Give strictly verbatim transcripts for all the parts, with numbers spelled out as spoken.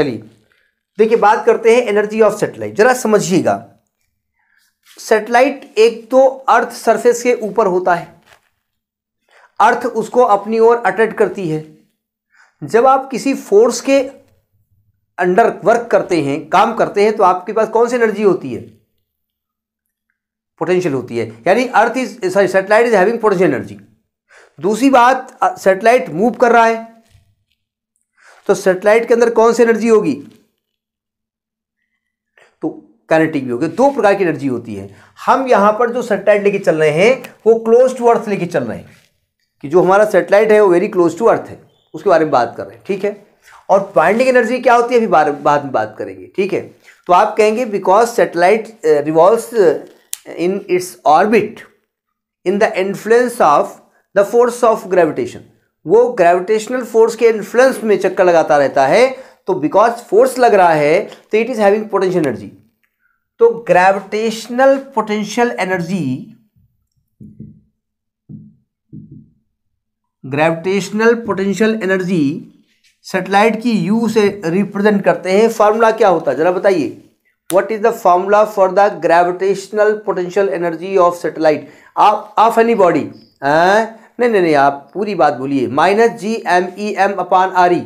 चलिए देखिए बात करते हैं एनर्जी ऑफ सैटेलाइट। जरा समझिएगा, सैटेलाइट एक तो अर्थ सरफेस के ऊपर होता है, अर्थ उसको अपनी ओर अट्रैक्ट करती है। जब आप किसी फोर्स के अंडर वर्क करते हैं, काम करते हैं, तो आपके पास कौन सी एनर्जी होती है? पोटेंशियल होती है, यानी earth is sorry satellite is having potential energy. दूसरी बात, सैटेलाइट मूव कर रहा है तो सैटेलाइट के अंदर कौन सी एनर्जी होगी? तो काइनेटिक भी होगी। दो प्रकार की एनर्जी होती है। हम यहां पर जो सैटेलाइट लेके चल रहे हैं वो क्लोज टू अर्थ लेके चल रहे हैं, कि जो हमारा सैटेलाइट है वो वेरी क्लोज टू अर्थ है, उसके बारे में बात कर रहे हैं, ठीक है। और बाइंडिंग एनर्जी क्या होती है अभी बाद में बात करेंगे, ठीक है। तो आप कहेंगे because satellite revolves in its orbit in the influence of the force of gravitation, वो ग्रेविटेशनल फोर्स के इन्फ्लुएंस में चक्कर लगाता रहता है, तो बिकॉज फोर्स लग रहा है तो it is having potential energy. तो gravitational potential energy, gravitational potential energy satellite की यू से रिप्रेजेंट करते हैं। फार्मूला क्या होता है जरा बताइए, what is the formula for the gravitational potential energy of satellite of any body? नहीं नहीं नहीं, आप पूरी बात बोलिए। Minus G M E M upon R E.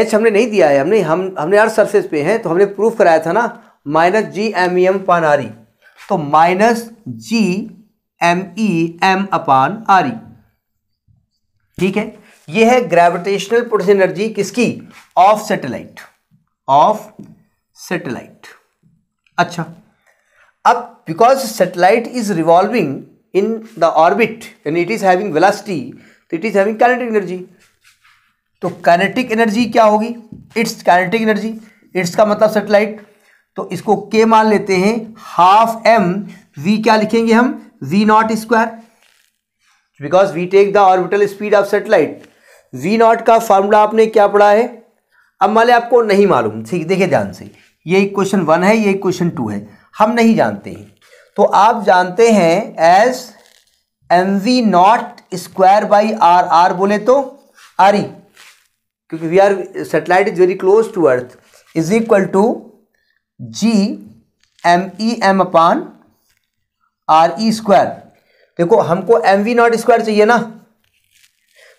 H हमने नहीं दिया है, हमने हम हमने अर्थ सरफेस पे हैं तो हमने प्रूफ कराया था ना, minus G M E M upon R E. तो minus G M E M upon R E, ठीक है। यह है ग्रेविटेशनल पोटेंशियल एनर्जी किसकी? Of satellite, of satellite. अच्छा, अब because satellite is revolving in the orbit and it is having velocity, तो it is having kinetic energy. तो kinetic energy क्या होगी? इट्स काइनेटिक एनर्जी, इट्स का मतलब सैटेलाइट, तो इसको के मान लेते हैं हाफ एम वी। क्या लिखेंगे हम? V naught square, because we take the orbital speed of satellite. V naught का फार्मूला आपने क्या पढ़ा है? अब मान लें आपको नहीं मालूम, ठीक, देखिए ध्यान से, ये क्वेश्चन वन है, ये क्वेश्चन टू है, हम नहीं जानते हैं, तो आप जानते हैं as M V naught square by R. R बोले तो आर ई, क्योंकि we are satellite is very close to earth, is equal to G M E M upon R E square. देखो हमको एम वी नॉट स्क्वायर चाहिए ना,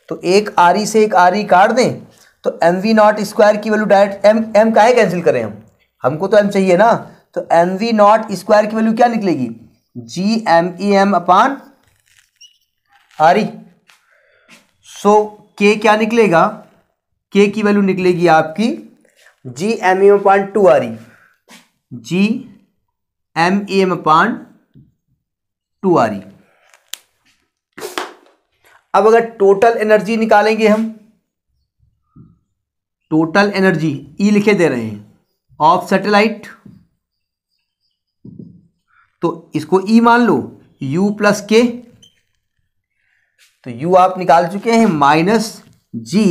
तो एक R E से एक आर ई काट दें तो एम वी नॉट स्क्वायर की वैल्यू डायरेक्ट एम, एम काहे कैंसिल करें हम, हमको तो एम चाहिए ना, तो एम वी नॉट स्क्वायर की वैल्यू क्या निकलेगी? G M E M upon R E. So K क्या निकलेगा? के की वैल्यू निकलेगी आपकी G M E M upon two R E, G M E M upon two R E. अब अगर टोटल एनर्जी निकालेंगे हम, टोटल एनर्जी ई लिखे दे रहे हैं ऑफ सैटेलाइट, तो इसको ई मान लो, यू प्लस के, तो यू आप निकाल चुके हैं minus G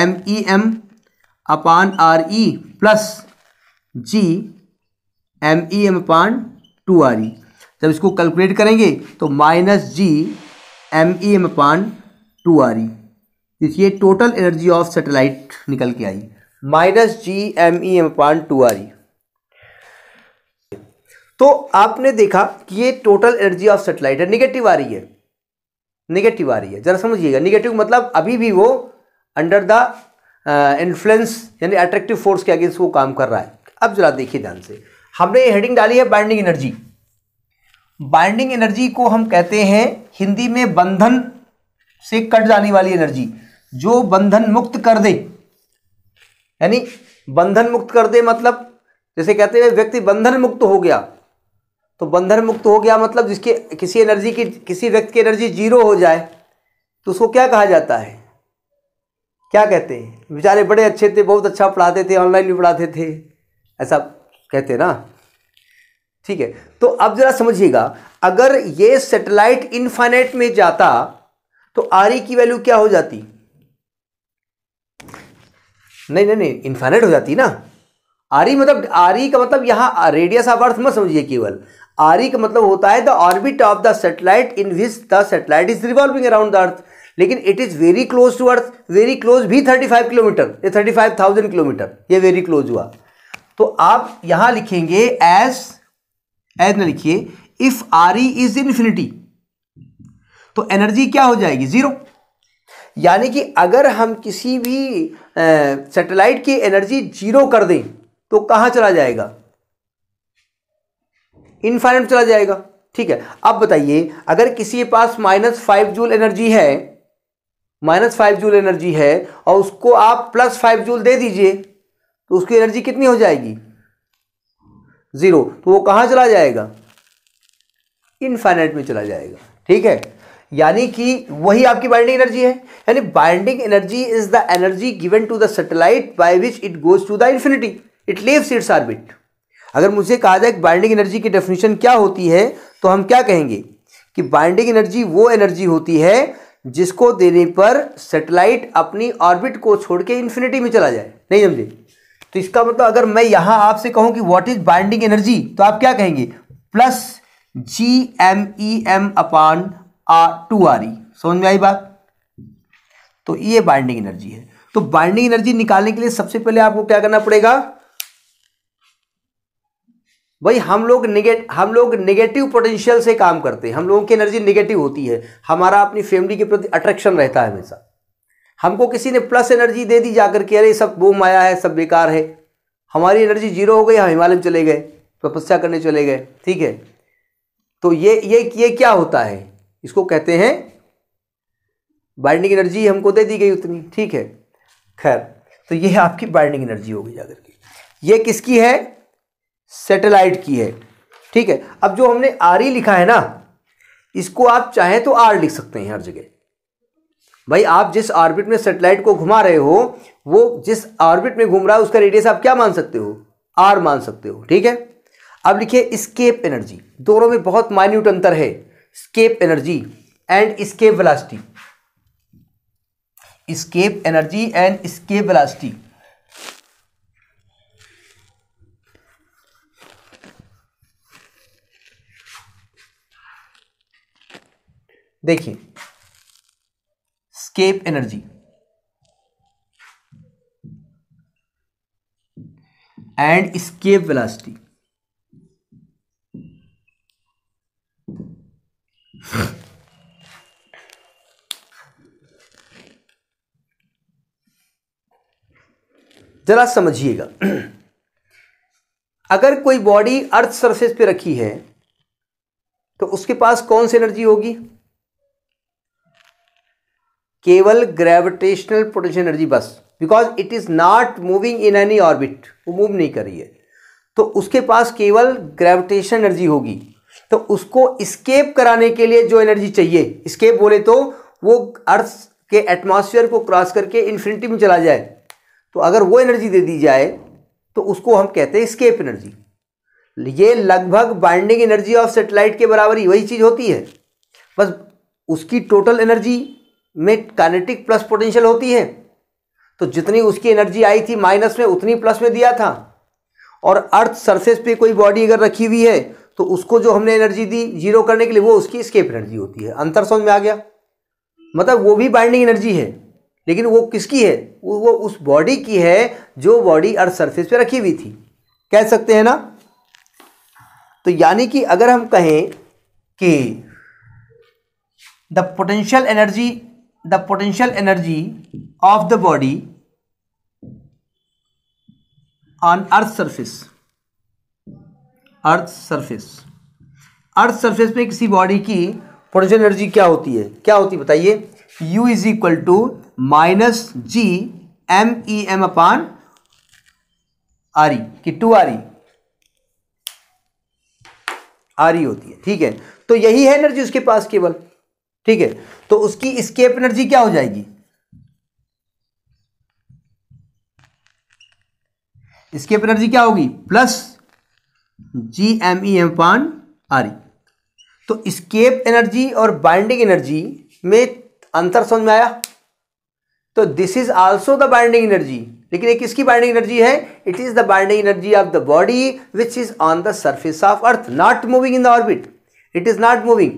M E M upon R E plus G M E M upon two R E. जब इसको कैलकुलेट करेंगे तो minus G M E M upon two R E, इसलिए टोटल एनर्जी ऑफ सैटेलाइट निकल के आई minus G M E M upon two R E. तो आपने देखा कि ये टोटल एनर्जी ऑफ सैटेलाइट है, निगेटिव आ रही है, निगेटिव आ रही है, जरा समझिएगा। निगेटिव मतलब अभी भी वो अंडर द इन्फ्लुएंस यानी अट्रैक्टिव फोर्स के अगेंस्ट वो काम कर रहा है। अब जरा देखिए ध्यान से, हमने ये हेडिंग डाली है बाइंडिंग एनर्जी। बाइंडिंग एनर्जी को हम कहते हैं हिंदी में बंधन से कट जाने वाली एनर्जी, जो बंधन मुक्त कर दे, यानी बंधन मुक्त कर दे मतलब जैसे कहते हैं व्यक्ति बंधन मुक्त हो गया, तो बंधन मुक्त हो गया मतलब जिसके किसी एनर्जी की किसी व्यक्ति की एनर्जी जीरो हो जाए तो उसको क्या कहा जाता है, क्या कहते हैं? बेचारे बड़े अच्छे थे, बहुत अच्छा पढ़ाते थे, ऑनलाइन भी पढ़ाते थे, ऐसा कहते ना, ठीक है। तो अब जरा समझिएगा, अगर ये सैटेलाइट इनफाइनाइट में जाता तो आर ई की वैल्यू क्या हो जाती? नहीं नहीं नहीं, इनफाइनाइट हो जाती ना। आर ई मतलब आर ई का मतलब यहाँ रेडियस ऑफ अर्थ मत समझिए केवल, आर ई का मतलब होता है the orbit of the satellite in which the satellite is revolving around the earth. लेकिन it is very close to earth, very close भी थर्टी फाइव किलोमीटर, ये थर्टी फाइव थाउज़ेंड किलोमीटर, ये very close हुआ। तो आप यहाँ लिखेंगे as, as ना लिखिए, if R E is infinity तो एनर्जी क्या हो जाएगी, जीरो। यानी कि अगर हम किसी भी सैटेलाइट की एनर्जी जीरो कर दें तो कहाँ चला जाएगा, इनफाइनाइट चला जाएगा। ठीक है, अब बताइए अगर किसी के पास माइनस फाइव जूल एनर्जी है, माइनस फाइव जूल एनर्जी है और उसको आप प्लस फाइव जूल दे दीजिए तो उसकी एनर्जी कितनी हो जाएगी, जीरो। तो वो कहाँ चला जाएगा, इनफाइनाइट में चला जाएगा। ठीक है, यानी कि वही आपकी बाइंडिंग एनर्जी है, यानी binding energy is the energy given to the satellite by which it goes to the infinity, it leaves its orbit. अगर मुझे कहा जाए कि बाइंडिंग एनर्जी की डेफिनेशन क्या होती है तो हम क्या कहेंगे कि बाइंडिंग एनर्जी वो एनर्जी होती है जिसको देने पर सैटेलाइट अपनी ऑर्बिट को छोड़ के इन्फिनिटी में चला जाए। नहीं समझे? तो इसका मतलब अगर मैं यहाँ आपसे कहूँ कि व्हाट इज बाइंडिंग एनर्जी तो आप क्या कहेंगे, plus G M E M upon R two R E. समझ में आई बात? तो ये बाइंडिंग एनर्जी है। तो बाइंडिंग एनर्जी निकालने के लिए सबसे पहले आपको क्या करना पड़ेगा भाई, हम लोग निगेट हम लोग नेगेटिव पोटेंशियल से काम करते हैं, हम लोगों की एनर्जी नेगेटिव होती है, हमारा अपनी फैमिली के प्रति अट्रैक्शन रहता है हमेशा। हमको किसी ने प्लस एनर्जी दे दी जाकर के अरे सब वो माया है, सब बेकार है, हमारी एनर्जी जीरो हो गई, हम हिमालय में चले गए, तपस्या करने चले गए। ठीक है, तो ये ये ये क्या होता है, इसको कहते हैं बाइंडिंग एनर्जी, हमको दे दी गई उतनी। ठीक है, खैर तो ये आपकी बाइंडिंग एनर्जी हो गई जाकर के, ये किसकी है, सैटेलाइट की है। ठीक है, अब जो हमने आर ई लिखा है ना, इसको आप चाहें तो आर लिख सकते हैं हर जगह। भाई आप जिस ऑर्बिट में सैटेलाइट को घुमा रहे हो, वो जिस ऑर्बिट में घूम रहा है उसका रेडियस आप क्या मान सकते हो, आर मान सकते हो। ठीक है, अब लिखिए एस्केप एनर्जी, दोनों में बहुत माइन्यूट अंतर है, escape energy and escape velocity, escape energy and escape velocity. देखिए escape energy and escape velocity, जरा समझिएगा। अगर कोई बॉडी अर्थ सरफेस पे रखी है तो उसके पास कौन सी एनर्जी होगी, केवल ग्रेविटेशनल पोटेंशियल एनर्जी बस, because it is not moving in any orbit, वो मूव नहीं कर रही है, तो उसके पास केवल ग्रेविटेशनल एनर्जी होगी। तो उसको एस्केप कराने के लिए जो एनर्जी चाहिए, एस्केप बोले तो वो अर्थ के एटमॉस्फेयर को क्रॉस करके इन्फिनिटी में चला जाए, तो अगर वो एनर्जी दे दी जाए तो उसको हम कहते हैं एस्केप एनर्जी। ये लगभग बाइंडिंग एनर्जी ऑफ सैटेलाइट के बराबर ही वही चीज़ होती है, बस उसकी टोटल एनर्जी में काइनेटिक प्लस पोटेंशियल होती है, तो जितनी उसकी एनर्जी आई थी माइनस में उतनी प्लस में दिया था। और अर्थ सरफेस पे कोई बॉडी अगर रखी हुई है तो उसको जो हमने एनर्जी दी जीरो करने के लिए, वो उसकी एस्केप एनर्जी होती है। अंतर समझ में आ गया? मतलब वो भी बाइंडिंग एनर्जी है, लेकिन वो किसकी है, वो, वो उस बॉडी की है जो बॉडी अर्थ सरफेस पे रखी हुई थी, कह सकते हैं ना। तो यानी कि अगर हम कहें कि the potential energy The potential energy of the body on Earth's surface, Earth's surface, Earth's surface पे किसी बॉडी की पोटेंशियल एनर्जी क्या होती है, क्या होती है बताइए, U is equal to minus G M E M upon R E की two R E R E होती है। ठीक है, तो यही है एनर्जी उसके पास केवल। ठीक है, तो उसकी एस्केप एनर्जी क्या हो जाएगी, एस्केप एनर्जी क्या होगी, plus G M E M upon R E. तो एस्केप एनर्जी और बाइंडिंग एनर्जी में अंतर समझ में आया? तो this is also the binding energy, लेकिन ये किसकी बाइंडिंग एनर्जी है, it is the binding energy of the body which is on the surface of earth, not moving in the orbit, it is not moving,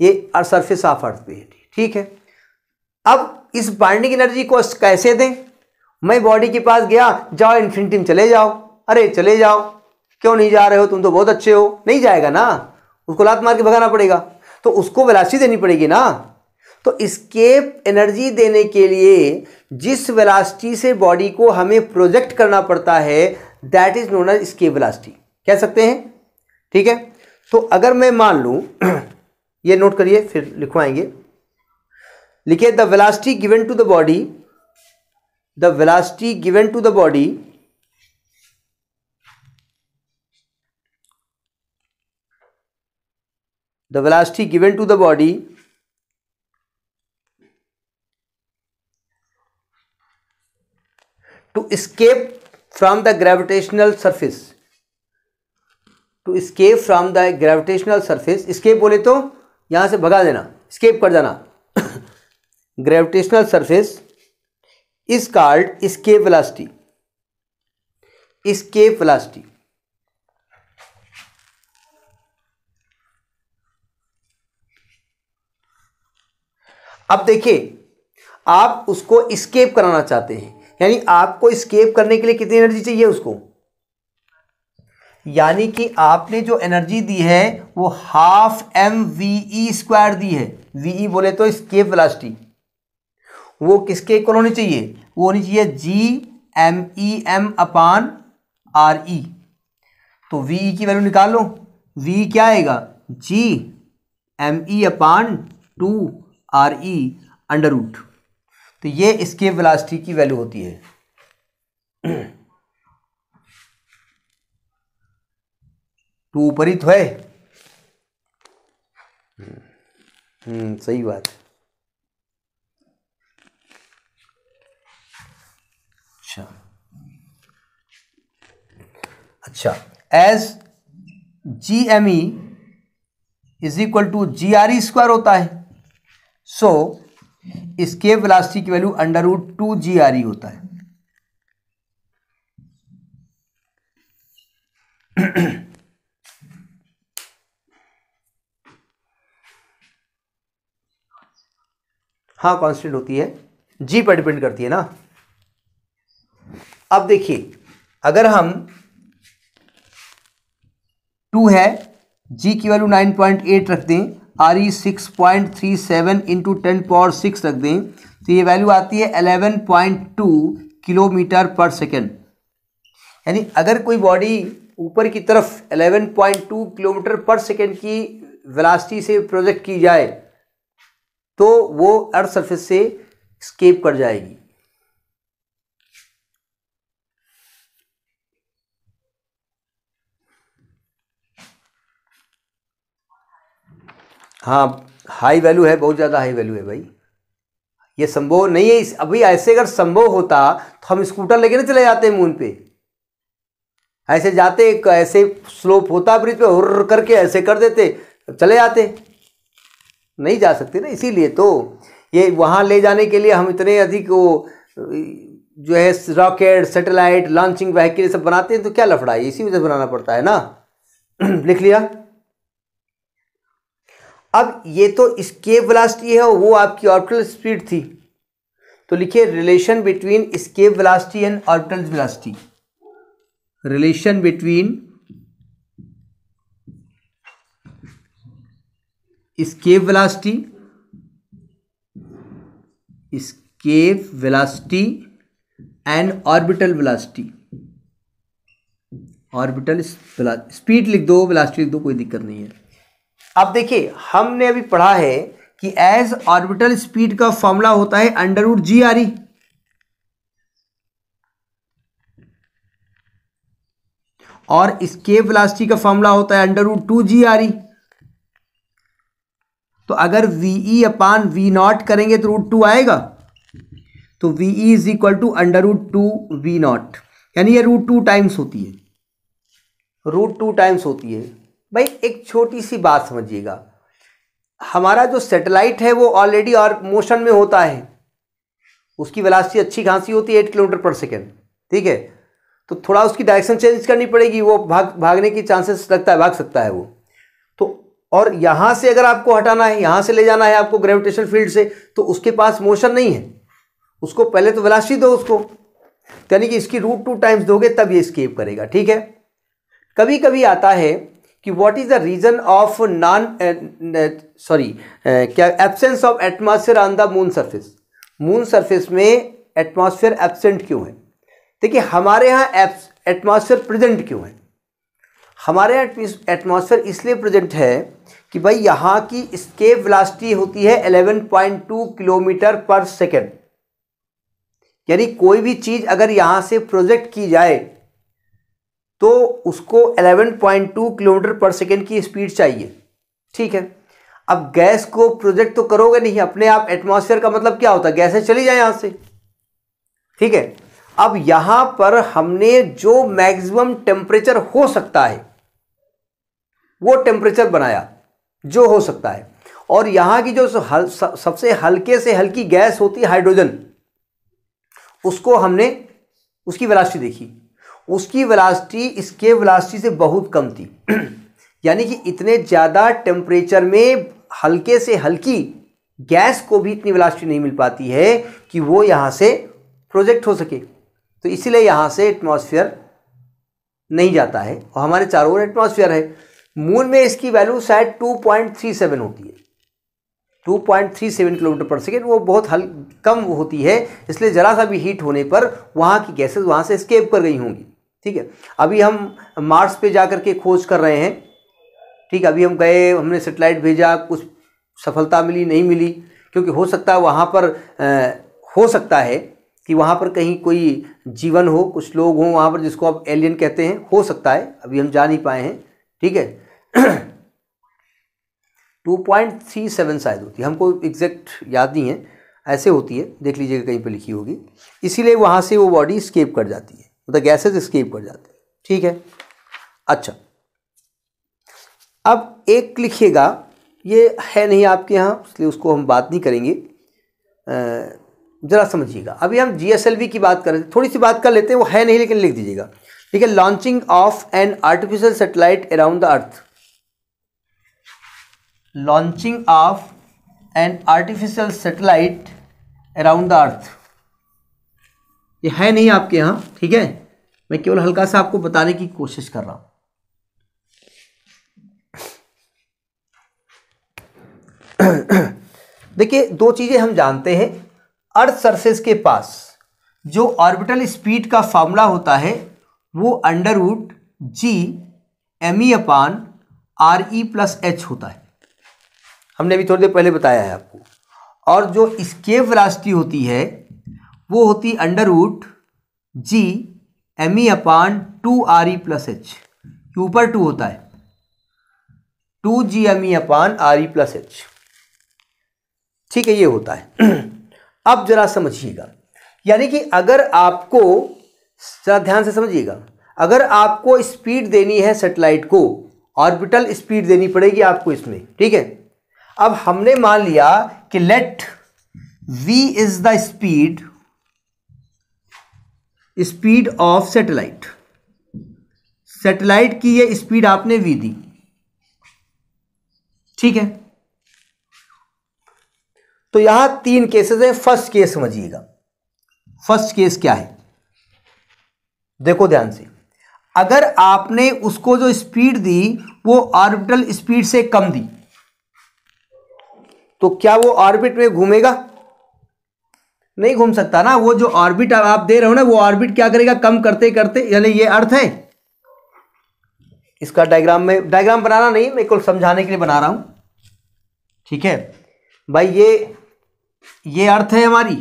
ये surface of earth पे है। ठीक है, अब इस बाइंडिंग एनर्जी को कैसे दें? मैं बॉडी के पास गया, जाओ इन्फिनिटी में चले जाओ, अरे चले जाओ, क्यों नहीं जा रहे हो, तुम तो बहुत अच्छे हो, नहीं जाएगा ना, उसको लात मार के भगाना पड़ेगा, तो उसको वेलोसिटी देनी पड़ेगी ना। तो एस्केप एनर्जी देने के लिए जिस वेलोसिटी से बॉडी को हमें प्रोजेक्ट करना पड़ता है that is known as escape velocity, कह सकते हैं, ठीक है। तो अगर मैं मान लूँ, ये नोट करिए फिर लिखवाएंगे, लिखिए the velocity given to the body, the velocity given to the body the velocity given to the body to escape from the gravitational surface, to escape from the gravitational surface, escape बोले तो यहाँ से भगा देना, escape कर जाना, gravitational surface is called escape velocity, escape velocity। अब देखिए आप उसको एस्केप कराना चाहते हैं, यानी आपको एस्केप करने के लिए कितनी एनर्जी चाहिए उसको, यानी कि आपने जो एनर्जी दी है वो half M V E square दी है। वी ई बोले तो एस्केप वेलोसिटी, वो किसके इक्वल होनी चाहिए, वो होनी चाहिए G M E M upon R E. तो वी ई की वैल्यू निकाल लो, वी ई क्या आएगा, G M E upon two R E under root, तो ये इसके वेलोसिटी की वैल्यू होती है। टू ऊपर ही तो है, हम्म सही बात, अच्छा अच्छा as G M E is equal to G R E square होता है, सो इसके वेलोसिटी की value under root two G R E होता है। हाँ कांस्टेंट होती है, जी पर डिपेंड करती है ना। अब देखिए अगर हम टू है, जी की वैल्यू नाइन पॉइंट एट रखते हैं, R E six point three seven into ten power six रख दें तो ये वैल्यू आती है eleven point two kilometre per second. यानी अगर कोई बॉडी ऊपर की तरफ eleven point two kilometre per second की वेलोसिटी से प्रोजेक्ट की जाए तो वो अर्थ सरफेस से एस्केप कर जाएगी। हाँ हाई वैल्यू है, बहुत ज़्यादा हाई वैल्यू है भाई, ये संभव नहीं है। अभी ऐसे अगर संभव होता तो हम स्कूटर लेके ना चले जाते मून पे, ऐसे जाते, ऐसे स्लोप होता ब्रिज पे और करके ऐसे कर देते चले जाते, नहीं जा सकते ना। इसीलिए तो ये वहाँ ले जाने के लिए हम इतने अधिक वो जो है रॉकेट सैटेलाइट लॉन्चिंग वहीकल ये सब बनाते हैं, तो क्या लफड़ा है, इसी वजह से बनाना पड़ता है ना। लिख लिया। अब ये तो एस्केप वेलोसिटी है, वो आपकी ऑर्बिटल स्पीड थी, तो लिखिए relation between escape velocity and orbital velocity, relation between escape velocity, escape velocity and orbital velocity, orbital speed लिख दो, वेलोसिटी लिख दो, कोई दिक्कत नहीं है। अब देखिए हमने अभी पढ़ा है कि एज ऑर्बिटल स्पीड का फॉर्मूला होता है under root G R E, और एस्केप वेलोसिटी का फॉर्मूला होता है under root two G R E. तो अगर V E upon V naught करेंगे तो रूट टू आएगा, तो V E is equal to under root two V naught, यानी ये रूट टू टाइम्स होती है, रूट टू टाइम्स होती है। भाई एक छोटी सी बात समझिएगा, हमारा जो सैटेलाइट है वो ऑलरेडी और मोशन में होता है, उसकी वेलोसिटी अच्छी खासी होती है आठ किलोमीटर पर सेकेंड, ठीक है, तो थोड़ा उसकी डायरेक्शन चेंज करनी पड़ेगी, वो भाग भागने की चांसेस लगता है, भाग सकता है वो। तो और यहां से अगर आपको हटाना है, यहां से ले जाना है आपको ग्रेविटेशनल फील्ड से, तो उसके पास मोशन नहीं है, उसको पहले तो वेलोसिटी दो उसको, यानी कि इसकी रूट टू टाइम्स दोगे तब ये एस्केप करेगा। ठीक है, कभी कभी आता है कि what is the reason of non sorry क्या absence of atmosphere on the moon surface, moon surface में एटमॉस्फेयर एब्सेंट क्यों है। देखिए हमारे यहाँ एटमॉस्फेयर प्रेजेंट क्यों है, हमारे यहाँ एटमॉस्फेयर इसलिए प्रेजेंट है कि भाई यहाँ की एस्केप वेलोसिटी होती है ग्यारह पॉइंट दो किलोमीटर पर सेकेंड, यानी कोई भी चीज़ अगर यहाँ से प्रोजेक्ट की जाए तो उसको ग्यारह पॉइंट दो किलोमीटर पर सेकेंड की स्पीड चाहिए। ठीक है, अब गैस को प्रोजेक्ट तो करोगे नहीं अपने आप, एटमॉस्फेयर का मतलब क्या होता है गैसें चली जाए यहाँ से। ठीक है, अब यहाँ पर हमने जो मैक्सिमम टेम्परेचर हो सकता है वो टेम्परेचर बनाया जो हो सकता है, और यहाँ की जो हल, सबसे हल्के से हल्की गैस होती है हाइड्रोजन, उसको हमने उसकी वेलोसिटी देखी, उसकी वेलोसिटी इसके वेलोसिटी से बहुत कम थी। यानी कि इतने ज़्यादा टेम्परेचर में हल्के से हल्की गैस को भी इतनी वेलोसिटी नहीं मिल पाती है कि वो यहाँ से प्रोजेक्ट हो सके, तो इसीलिए यहाँ से एटमॉस्फेयर नहीं जाता है। और हमारे चारों ओर एटमॉस्फेयर है, मून में इसकी वैल्यू शायद टू पॉइंट थ्री सेवन होती है, two point three seven kilometre per second, वो बहुत हल कम होती है, इसलिए ज़रा सा भी हीट होने पर वहाँ की गैसेस वहाँ से एस्केप कर गई होंगी। ठीक है, अभी हम मार्स पे जा कर के खोज कर रहे हैं। ठीक है, अभी हम गए, हमने सेटेलाइट भेजा, कुछ सफलता मिली नहीं मिली, क्योंकि हो सकता है वहाँ पर आ, हो सकता है कि वहाँ पर कहीं कोई जीवन हो, कुछ लोग हों वहाँ पर जिसको आप एलियन कहते हैं, हो सकता है, अभी हम जा नहीं पाए हैं। ठीक है, टू पॉइंट थ्री सेवन शायद होती है, हमको एग्जैक्ट याद नहीं है, ऐसे होती है, देख लीजिएगा कहीं पे लिखी होगी। इसीलिए वहाँ से वो बॉडी एस्केप कर जाती है, मतलब गैसेज एस्केप कर जाते हैं। ठीक है, अच्छा अब एक लिखिएगा, ये है नहीं आपके यहाँ इसलिए उसको हम बात नहीं करेंगे, आ, जरा समझिएगा। अभी हम जी एस एल वी की बात कर रहे थे, थोड़ी सी बात कर लेते हैं, वो है नहीं लेकिन लिख दीजिएगा। ठीक है, launching of an artificial satellite around the earth, launching of an artificial satellite around the earth, ये है नहीं आपके यहाँ। ठीक है, मैं केवल हल्का सा आपको बताने की कोशिश कर रहा हूँ। देखिए दो चीज़ें हम जानते हैं, अर्थ सरफेस के पास जो ऑर्बिटल स्पीड का फार्मूला होता है वो under root G M E upon R E plus H होता है, हमने अभी थोड़ी देर पहले बताया है आपको। और जो एस्केप वेलोसिटी होती है वो होती है under root G M E upon two R E plus H, ऊपर टू होता है, two G M E upon R E plus H. ठीक है, ये होता है। अब जरा समझिएगा, यानी कि अगर आपको, जरा ध्यान से समझिएगा, अगर आपको स्पीड देनी है सैटेलाइट को, ऑर्बिटल स्पीड देनी पड़ेगी आपको इसमें। ठीक है, अब हमने मान लिया कि let v is the speed speed of satellite, satellite की ये स्पीड आपने v दी। ठीक है, तो यहां तीन केसेस हैं। फर्स्ट केस समझिएगा, फर्स्ट केस क्या है, देखो ध्यान से, अगर आपने उसको जो स्पीड दी वो ऑर्बिटल स्पीड से कम दी, तो क्या वो ऑर्बिट में घूमेगा, नहीं घूम सकता ना। वो जो ऑर्बिट आप दे रहे हो ना, वो ऑर्बिट क्या करेगा, कम करते करते, यानी ये अर्थ है। इसका डायग्राम में, डायग्राम बनाना नहीं, मैं को समझाने के लिए बना रहा हूं। ठीक है भाई, ये ये अर्थ है हमारी,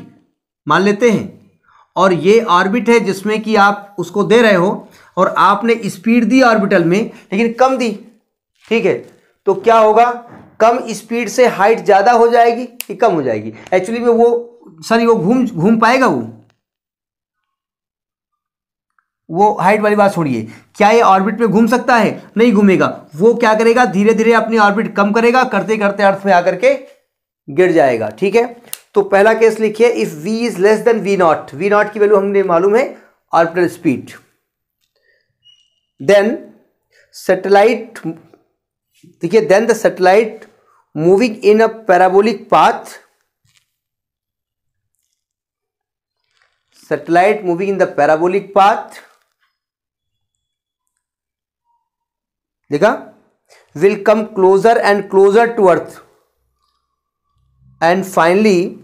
मान लेते हैं, और ये ऑर्बिट है जिसमें कि आप उसको दे रहे हो, और आपने स्पीड दी ऑर्बिटल में लेकिन कम दी। ठीक है, तो क्या होगा, कम स्पीड से हाइट ज़्यादा हो जाएगी कि कम हो जाएगी एक्चुअली में, वो सॉरी वो घूम घूम पाएगा, वो वो हाइट वाली बात छोड़िए, क्या ये ऑर्बिट में घूम सकता है, नहीं घूमेगा। वो क्या करेगा, धीरे धीरे अपनी ऑर्बिट कम करेगा, करते करते अर्थ में आकर के गिर जाएगा। ठीक है, तो पहला केस लिखिए, if v is less than V naught, V naught की वैल्यू हमने मालूम है ऑर्बिटल स्पीड, देन सैटेलाइट देखिए, then the satellite moving in a parabolic path, satellite moving in the parabolic path, देखा, will come closer and closer to Earth and finally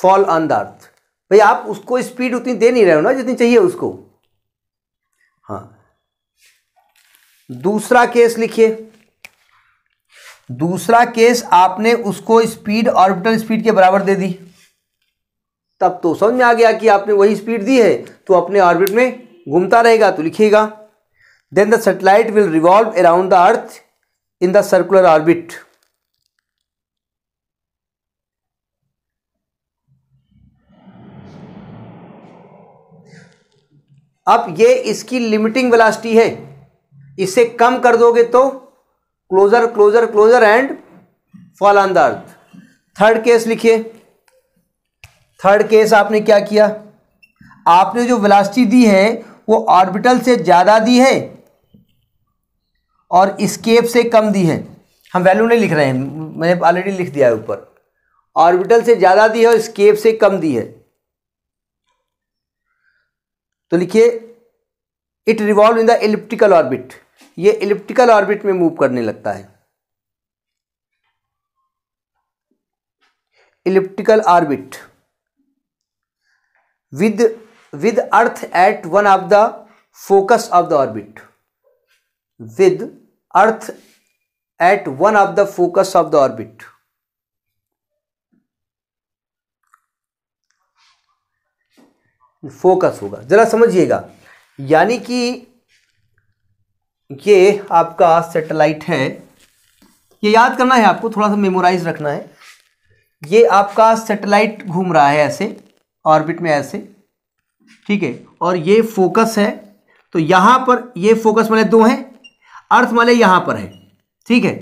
fall on the Earth. भाई आप उसको speed उतनी दे नहीं रहे हो ना जितनी चाहिए उसको। हाँ, दूसरा केस लिखिए। दूसरा केस आपने उसको स्पीड ऑर्बिटल स्पीड के बराबर दे दी, तब तो समझ में आ गया कि आपने वही स्पीड दी है तो अपने ऑर्बिट में घूमता रहेगा। तो लिखिएगा, then the satellite will revolve around the earth in the circular orbit. अब ये इसकी लिमिटिंग वेलोसिटी है, इसे कम कर दोगे तो closer closer closer and fall on the earth. Third case लिखिए। थर्ड केस आपने क्या किया, आपने जो वेलोसिटी दी है वो ऑर्बिटल से ज़्यादा दी है और एस्केप से कम दी है। हम वैल्यू नहीं लिख रहे हैं, मैंने ऑलरेडी लिख दिया है ऊपर। ऑर्बिटल से ज़्यादा दी है और एस्केप से कम दी है, तो लिखिए it revolve in the elliptical orbit. ये एलिप्टिकल ऑर्बिट में मूव करने लगता है, elliptical orbit with with earth at one of the focus of the orbit, with earth at one of the focus of the orbit. Focus होगा, जरा समझिएगा, यानी कि ये आपका सैटेलाइट है, ये याद करना है आपको, थोड़ा सा मेमोराइज रखना है। ये आपका सैटेलाइट घूम रहा है ऐसे ऑर्बिट में, ऐसे, ठीक है, और ये फोकस है, तो यहाँ पर ये फोकस वाले दो हैं, अर्थ वाले यहाँ पर है, ठीक है।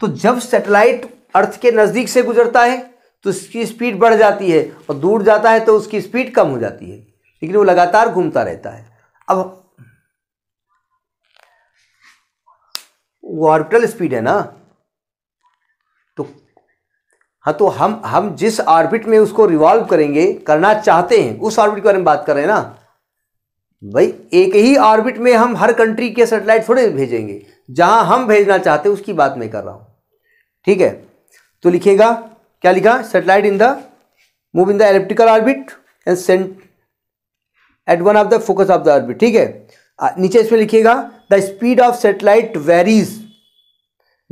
तो जब सैटेलाइट अर्थ के नज़दीक से गुजरता है तो इसकी स्पीड बढ़ जाती है और दूर जाता है तो उसकी स्पीड कम हो जाती है, लेकिन वो लगातार घूमता रहता है। अब वो ऑर्बिटल स्पीड है ना, तो हाँ, तो हम हम जिस ऑर्बिट में उसको रिवॉल्व करेंगे, करना चाहते हैं, उस ऑर्बिट के बारे में बात कर रहे हैं ना भाई। एक ही ऑर्बिट में हम हर कंट्री के सैटेलाइट थोड़े भेजेंगे, जहां हम भेजना चाहते हैं उसकी बात मैं कर रहा हूं, ठीक है। तो लिखेगा, क्या लिखा, satellite in the move in the elliptical orbit and sent at one of the focus of the orbit, ठीक है। नीचे इसमें लिखिएगा, the speed of satellite varies,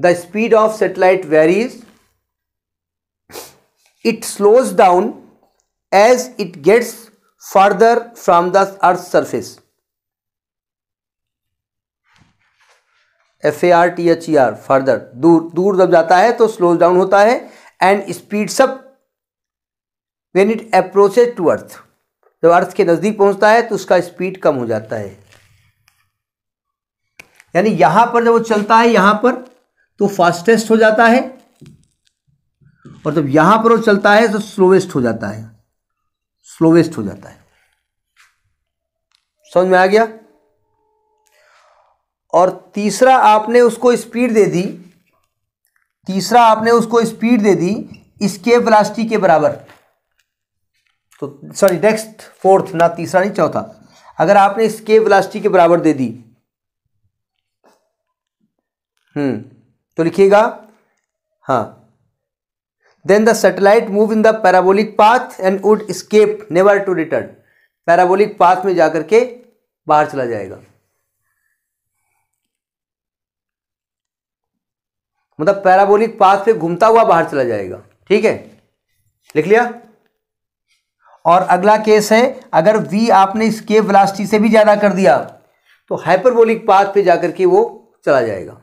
the speed of satellite varies, it slows down as it gets further from the earth surface. F A R T H E R, further, दूर, दूर जब जाता है तो स्लोज डाउन होता है, and speeds up when it approaches to earth, जब earth के नजदीक पहुंचता है तो उसका स्पीड कम हो जाता है। यानी यहां पर जब वो चलता है यहां पर तो फास्टेस्ट हो जाता है, और जब यहां पर वो चलता है तो स्लोवेस्ट हो जाता है, स्लोवेस्ट हो जाता है। समझ में आ गया। और तीसरा आपने उसको स्पीड दे दी, तीसरा आपने उसको स्पीड दे दी इसके वेलोसिटी के बराबर। तो सॉरी, नेक्स्ट फोर्थ, ना तीसरा नहीं चौथा, अगर आपने इसके वेलोसिटी के बराबर दे दी, हम्म तो लिखिएगा, हाँ, then the satellite move in the parabolic path and would escape never to return. Parabolic path में जाकर के बाहर चला जाएगा, मतलब पैराबोलिक पाथ पे घूमता हुआ बाहर चला जाएगा, ठीक है, लिख लिया। और अगला केस है, अगर v आपने एस्केप वेलोसिटी से भी ज़्यादा कर दिया तो हाइपरबोलिक पाथ पे जाकर के वो चला जाएगा।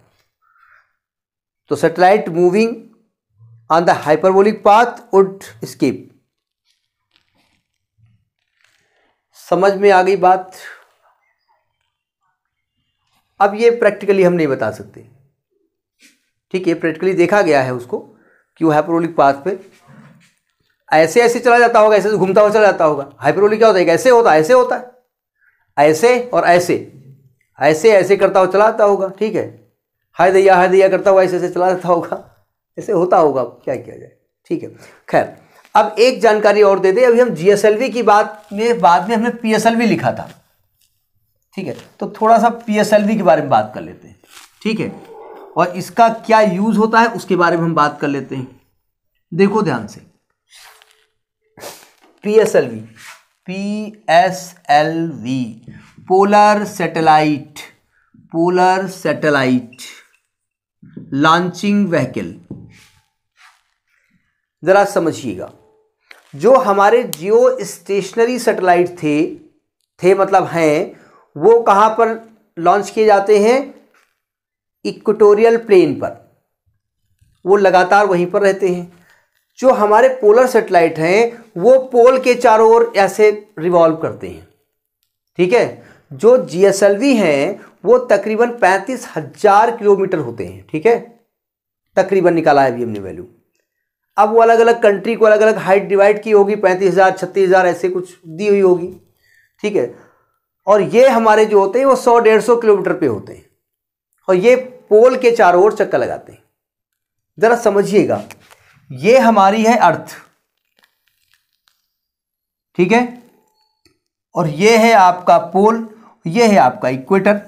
तो satellite moving on the hyperbolic path would escape. समझ में आ गई बात। अब ये प्रैक्टिकली हम नहीं बता सकते, ठीक है, प्रैक्टिकली देखा गया है उसको कि वो हाइपरबोलिक पाथ पे ऐसे ऐसे चला जाता होगा, ऐसे घूमता हुआ चला जाता होगा। हाइपरबोलिक क्या होता है, ऐसे होता है, ऐसे होता है, ऐसे और ऐसे, ऐसे ऐसे करता हुआ चला जाता होगा, ठीक है। हाय दैया हाय दैया करता हुआ ऐसे ऐसे चला जाता होगा, ऐसे होता होगा, क्या किया जाए। ठीक है, खैर अब एक जानकारी और दे दे। अभी हम जीएसएलवी की बात में, बाद में हमने पीएसएलवी लिखा था, ठीक है, तो थोड़ा सा पीएसएलवी के बारे में बात कर लेते हैं, ठीक है, और इसका क्या यूज होता है उसके बारे में हम बात कर लेते हैं। देखो ध्यान से, PSLV, PSLV polar satellite, polar satellite launching vehicle. जरा समझिएगा, जो हमारे जियो स्टेशनरी सैटेलाइट थे थे मतलब हैं, वो कहाँ पर लॉन्च किए जाते हैं? इक्वेटोरियल प्लेन पर, वो लगातार वहीं पर रहते हैं। जो हमारे पोलर सैटेलाइट हैं वो पोल के चारों ओर ऐसे रिवॉल्व करते हैं, ठीक है। जो जीएसएलवी हैं वो तकरीबन पैंतीस हजार किलोमीटर होते हैं, ठीक है, तकरीबन निकाला है अभी हमने वैल्यू। अब वो अलग अलग कंट्री को अलग अलग हाइट डिवाइड की होगी, पैंतीस हज़ार छत्तीस हज़ार ऐसे कुछ दी हुई होगी, ठीक है। और ये हमारे जो होते हैं वो सौ डेढ़ सौ किलोमीटर पे होते हैं और ये पोल के चारों ओर चक्कर लगाते हैं। ज़रा समझिएगा, ये हमारी है अर्थ, ठीक है, और ये है आपका पोल, ये है आपका इक्वेटर।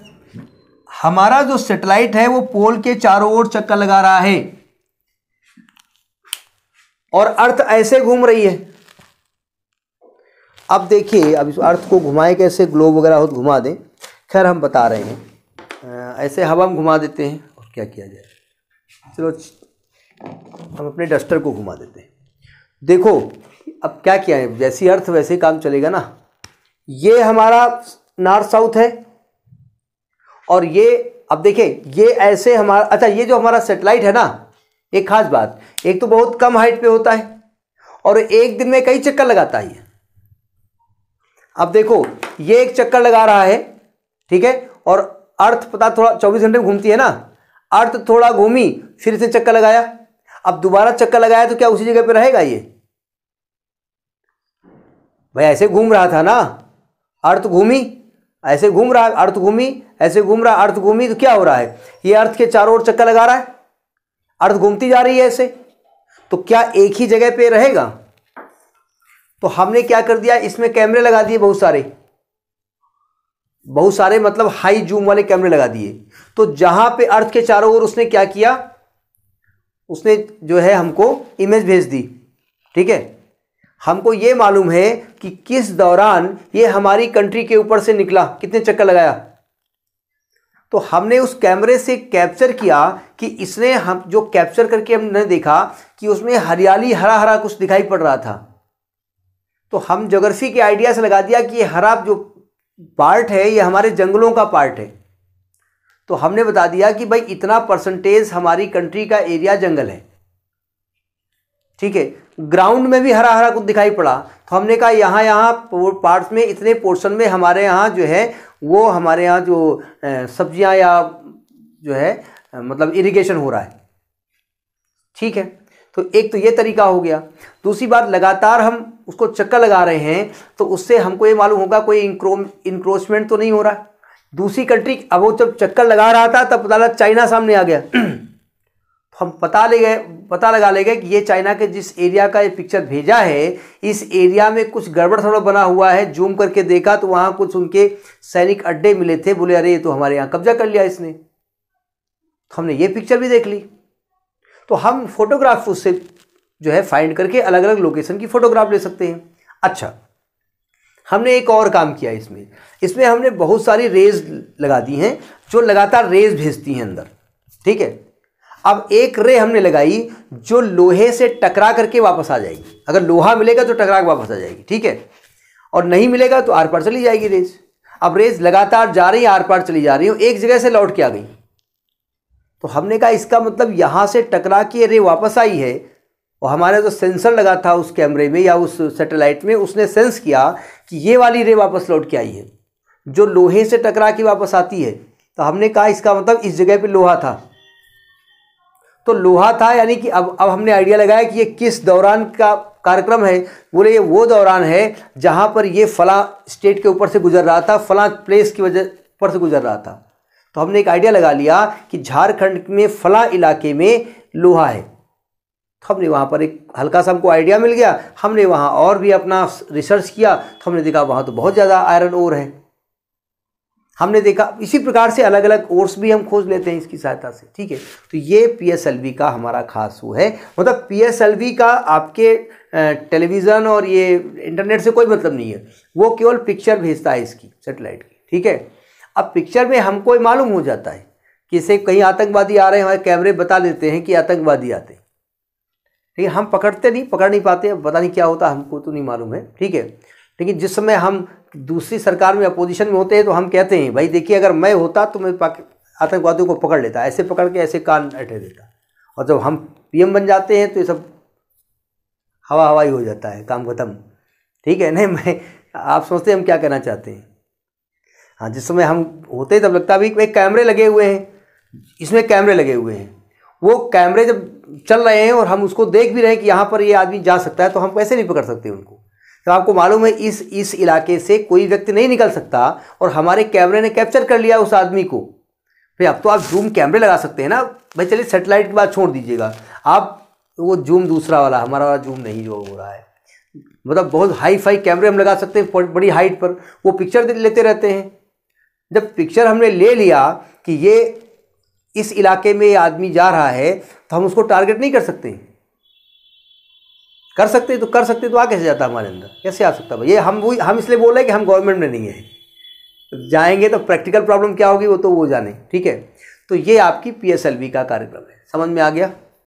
हमारा जो सैटेलाइट है वो पोल के चारों ओर चक्कर लगा रहा है और अर्थ ऐसे घूम रही है। अब देखिए, अब इस अर्थ को घुमाए कैसे, ग्लोब वगैरह हो तो घुमा दें, खैर हम बता रहे हैं, ऐसे हवा में घुमा देते हैं और क्या किया जाए, चलो हम अपने डस्टर को घुमा देते हैं। देखो अब क्या किया है, जैसी अर्थ वैसे काम चलेगा ना। ये हमारा नॉर्थ साउथ है और ये अब देखिए ये ऐसे हमारा, अच्छा ये जो हमारा सैटेलाइट है ना, एक खास बात, एक तो बहुत कम हाइट पे होता है और एक दिन में कई चक्कर लगाता है। अब देखो ये एक चक्कर लगा रहा है, ठीक है, और अर्थ पता थोड़ा चौबीस घंटे में घूमती है ना, अर्थ थोड़ा घूमी फिर से चक्कर लगाया, अब दोबारा चक्कर लगाया तो क्या उसी जगह पे रहेगा ये? भाई ऐसे घूम रहा था ना, अर्थ घूमी ऐसे घूम रहा, अर्थ घूमी ऐसे घूम रहा, अर्थ घूमी तो क्या हो रहा है, ये अर्थ के चारों ओर चक्कर लगा रहा है, अर्थ घूमती जा रही है ऐसे, तो क्या एक ही जगह पे रहेगा? तो हमने क्या कर दिया, इसमें कैमरे लगा दिए बहुत सारे, बहुत सारे मतलब हाई जूम वाले कैमरे लगा दिए। तो जहां पे अर्थ के चारों ओर उसने क्या किया, उसने जो है हमको इमेज भेज दी, ठीक है। हमको ये मालूम है कि किस दौरान ये हमारी कंट्री के ऊपर से निकला, कितने चक्कर लगाया। तो हमने उस कैमरे से कैप्चर किया कि इसने, हम जो कैप्चर करके हमने देखा कि उसमें हरियाली हरा हरा कुछ दिखाई पड़ रहा था, तो हम ज्योग्राफी के आइडिया से लगा दिया कि ये हरा जो पार्ट है ये हमारे जंगलों का पार्ट है। तो हमने बता दिया कि भाई इतना परसेंटेज हमारी कंट्री का एरिया जंगल है, ठीक है। ग्राउंड में भी हरा हरा कुछ दिखाई पड़ा तो हमने कहा यहाँ यहाँ पार्ट्स में, इतने पोर्शन में हमारे यहाँ जो है वो हमारे यहाँ जो सब्जियाँ या जो है मतलब इरिगेशन हो रहा है, ठीक है। तो एक तो ये तरीका हो गया। दूसरी बात, लगातार हम उसको चक्कर लगा रहे हैं तो उससे हमको ये मालूम होगा कोई इंक्रोचमेंट तो नहीं हो रहा है। दूसरी कंट्री, अब वो जब चक्कर लगा रहा था तब पता लगा चाइना सामने आ गया, हम पता ले गए पता लगा ले गए कि ये चाइना के जिस एरिया का ये पिक्चर भेजा है इस एरिया में कुछ गड़बड़ थोड़ा बना हुआ है। जूम करके देखा तो वहाँ कुछ उनके सैनिक अड्डे मिले थे, बोले अरे ये तो हमारे यहाँ कब्जा कर लिया इसने, तो हमने ये पिक्चर भी देख ली। तो हम फोटोग्राफ उससे जो है फाइंड करके अलग अलग लोकेशन की फ़ोटोग्राफ ले सकते हैं। अच्छा, हमने एक और काम किया इसमें, इसमें हमने बहुत सारी रेज लगा दी हैं जो लगातार रेज भेजती हैं अंदर, ठीक है। अब एक रे हमने लगाई जो लोहे से टकरा करके वापस आ जाएगी, अगर लोहा मिलेगा तो टकरा के वापस आ जाएगी, ठीक है, और नहीं मिलेगा तो आर पार चली जाएगी रेज। अब रेज लगातार जा रही है, आर पार चली जा रही है, एक जगह से लौट के आ गई। तो हमने कहा इसका मतलब यहाँ से टकरा के रे वापस आई है, और हमारा जो सेंसर लगा था उस कैमरे में या उस सैटेलाइट में उसने सेंस किया कि ये वाली रे वापस लौट के आई है जो लोहे से टकरा के वापस आती है। तो हमने कहा इसका मतलब इस जगह पे लोहा था, तो लोहा था यानी कि अब अब हमने आइडिया लगाया कि ये किस दौरान का कार्यक्रम है। बोले ये वो दौरान है जहाँ पर ये फला स्टेट के ऊपर से गुजर रहा था, फला प्लेस की वजह पर से गुजर रहा था। तो हमने एक आइडिया लगा लिया कि झारखंड में फला इलाके में लोहा है, तो हमने वहाँ पर एक हल्का सा हमको आइडिया मिल गया। हमने वहाँ और भी अपना रिसर्च किया तो हमने देखा वहाँ तो बहुत ज़्यादा आयरन ओर है। हमने देखा इसी प्रकार से अलग अलग ओर्स भी हम खोज लेते हैं इसकी सहायता से, ठीक है। तो ये पीएसएलवी का हमारा खास वो है, मतलब पीएसएलवी का आपके टेलीविज़न और ये इंटरनेट से कोई मतलब नहीं है, वो केवल पिक्चर भेजता है इसकी सेटेलाइट की, ठीक है। अब पिक्चर में हमको ये मालूम हो जाता है कि इसे कहीं आतंकवादी आ रहे हैं, हमारे कैमरे बता देते हैं कि आतंकवादी आते हैं, लेकिन हम पकड़ते नहीं, पकड़ नहीं पाते, पता नहीं क्या होता, हमको तो नहीं मालूम है, ठीक है। लेकिन जिस समय हम दूसरी सरकार में अपोजिशन में होते हैं तो हम कहते हैं भाई देखिए अगर मैं होता तो मैं आतंकवादियों को पकड़ लेता, ऐसे पकड़ के ऐसे कान अटे देता, और जब हम पीएम बन जाते हैं तो ये सब हवा हवाई हो जाता है, काम खत्म, ठीक है। नहीं मैं आप सोचते हैं हम क्या कहना चाहते हैं। हाँ, जिस समय हम होते हैं तब लगता भी भाई कैमरे लगे हुए हैं, इसमें कैमरे लगे हुए हैं, वो कैमरे जब चल रहे हैं और हम उसको देख भी रहे हैं कि यहाँ पर ये आदमी जा सकता है, तो हम कैसे नहीं पकड़ सकते उनको। तो आपको मालूम है इस इस इलाके से कोई व्यक्ति नहीं निकल सकता और हमारे कैमरे ने कैप्चर कर लिया उस आदमी को, भाई अब तो आप जूम कैमरे लगा सकते हैं ना भाई, चलिए सेटेलाइट की बात छोड़ दीजिएगा आप, वो जूम दूसरा वाला, हमारा वाला जूम नहीं जो हो रहा है, मतलब बहुत हाई फाई कैमरे हम लगा सकते हैं बड़ी हाइट पर, वो पिक्चर लेते रहते हैं। जब पिक्चर हमने ले लिया कि ये इस इलाके में ये आदमी जा रहा है तो हम उसको टारगेट नहीं कर सकते, कर सकते तो कर सकते तो आ कैसे जाता हमारे अंदर, कैसे आ सकता भाई। ये हम वो हम इसलिए बोल रहे हैं कि हम गवर्नमेंट में नहीं है, जाएंगे तो प्रैक्टिकल प्रॉब्लम क्या होगी वो तो वो जाने, ठीक है। तो ये आपकी पीएसएलवी का कार्यक्रम है, समझ में आ गया।